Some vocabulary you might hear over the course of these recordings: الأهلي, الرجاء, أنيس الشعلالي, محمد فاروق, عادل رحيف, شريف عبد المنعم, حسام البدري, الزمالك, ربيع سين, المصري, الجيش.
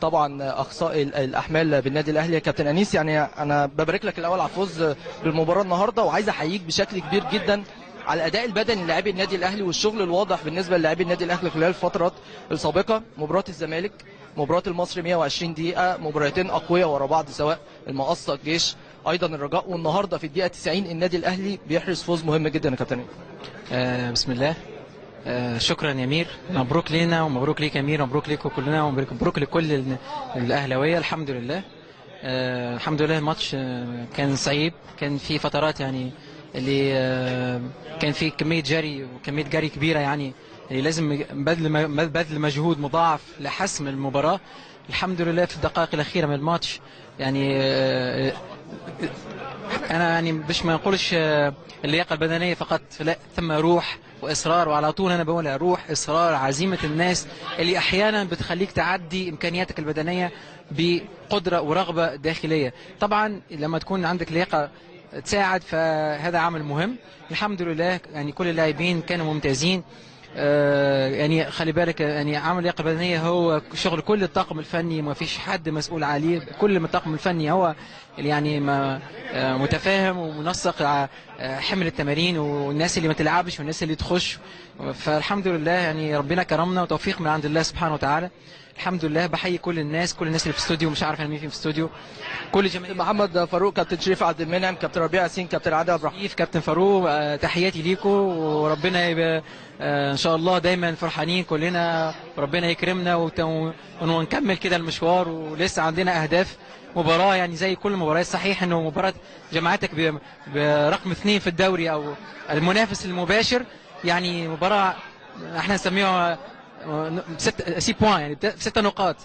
طبعا اقصاء الاحمال بالنادي الاهلي. يا كابتن انيس، يعني انا ببارك لك الاول على الفوز بالمباراه النهارده، وعايز احييك بشكل كبير جدا على الاداء البدني للاعبي النادي الاهلي والشغل الواضح بالنسبه للاعبي النادي الاهلي خلال الفترات السابقه. مباراه الزمالك، مباراه المصري 120 دقيقه، مباراتين اقوياء ورا بعض سواء المقصه الجيش ايضا الرجاء، والنهارده في الدقيقه 90 النادي الاهلي بيحرز فوز مهم جدا. يا كابتن بسم الله. شكرا يا مير، مبروك لينا ومبروك ليك يا مير، مبروك ليكم كلنا ومبروك لكل الاهلاويه. الحمد لله الحمد لله. الماتش كان صعيب، كان في فترات يعني اللي كان في كميه جري وكميه جري كبيره، يعني اللي لازم بذل مجهود مضاعف لحسم المباراه. الحمد لله في الدقائق الاخيره من الماتش يعني انا يعني باش ما نقولش اللياقه البدنيه فقط، لا، ثم روح واصرار، وعلى طول انا بقولها روح اصرار عزيمه الناس اللي احيانا بتخليك تعدي امكانياتك البدنيه بقدره ورغبه داخليه. طبعا لما تكون عندك لياقه تساعد فهذا عامل مهم. الحمد لله يعني كل اللاعبين كانوا ممتازين. يعني خلي بالك يعني عامل اللياقه البدنيه هو شغل كل الطاقم الفني، ما فيش حد مسؤول عليه، كل من الطاقم الفني هو اللي يعني متفاهم ومنسق حمل التمارين، والناس اللي ما تلعبش والناس اللي تخش. فالحمد لله يعني ربنا كرمنا وتوفيق من عند الله سبحانه وتعالى. الحمد لله بحيي كل الناس اللي في الاستوديو، مش عارف مين في الاستوديو، كل جماهير محمد فاروق، كابتن شريف عبد المنعم، كابتن ربيع سين، كابتن عادل رحيف، كابتن فاروق، تحياتي ليكم، وربنا يبقى ان شاء الله دايما فرحانين كلنا، ربنا يكرمنا ونكمل كده المشوار، ولسه عندنا اهداف. مباراه يعني زي كل مباراه، صحيح انه مباراه جماعتك برقم 2 في الدوري او المنافس المباشر، يعني مباراه احنا نسميها 6 بوان، يعني 6 نقاط.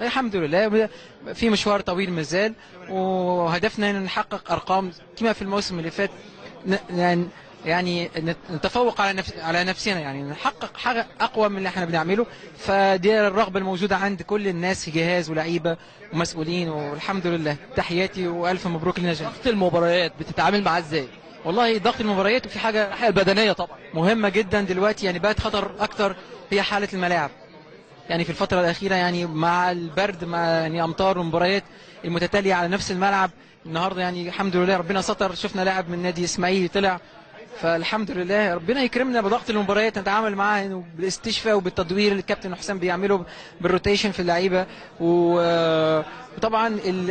الحمد لله في مشوار طويل مازال، وهدفنا ان نحقق ارقام كما في الموسم اللي فات، يعني نتفوق على نفسنا، يعني نحقق حاجه اقوى من اللي احنا بنعمله. فدي الرغبه الموجوده عند كل الناس في جهاز ولاعيبه ومسؤولين، والحمد لله. تحياتي والف مبروك لنا جميعا. ضغط المباريات بتتعامل معاه ازاي؟ والله ضغط المباريات، وفي حاجه بدنيه طبعا مهمه جدا دلوقتي، يعني بقت خطر اكتر هي حاله الملاعب، يعني في الفتره الاخيره يعني مع البرد، مع يعني امطار ومباريات المتتاليه على نفس الملعب. النهارده يعني الحمد لله ربنا ستر، شفنا لاعب من نادي اسماعيلي طلع، فالحمد لله ربنا يكرمنا بضغط المباريات نتعامل معاه بالاستشفاء وبالتدوير اللي الكابتن حسام بيعمله بالروتيشن في اللعيبه، وطبعا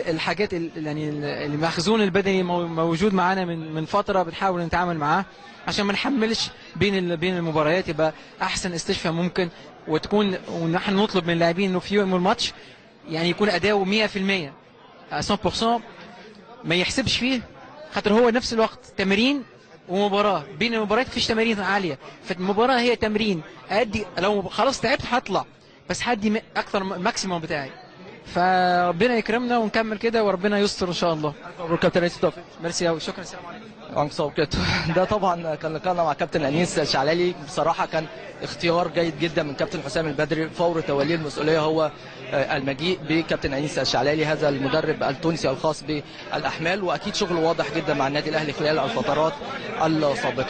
الحاجات يعني المخزون البدني موجود معانا من فتره، بنحاول نتعامل معاه عشان ما نحملش بين المباريات، يبقى احسن استشفاء ممكن، وتكون ونحن نطلب من اللاعبين انه في يوم الماتش يعني يكون اداؤه 100% 100%، ما يحسبش فيه، خاطر هو نفس الوقت تمرين ومباراه، بين المباريات مفيش تمارين عاليه، فالمباراه هي تمرين ادي، لو خلاص تعبت هطلع بس هدي اكثر ماكسيموم بتاعي. فربنا يكرمنا ونكمل كده وربنا يستر ان شاء الله. مبروك كابتن انيس، التوفيق. ميرسي قوي، شكرا، السلام عليكم. وعليكم السلام. ده طبعا كان لقاءنا مع كابتن انيس الشعلالي، بصراحه كان اختيار جيد جدا من كابتن حسام البدري فور توليه المسؤوليه، هو المجيء بكابتن انيس الشعلالي هذا المدرب التونسي الخاص بالاحمال، واكيد شغل واضح جدا مع النادي الاهلي خلال الفترات السابقه.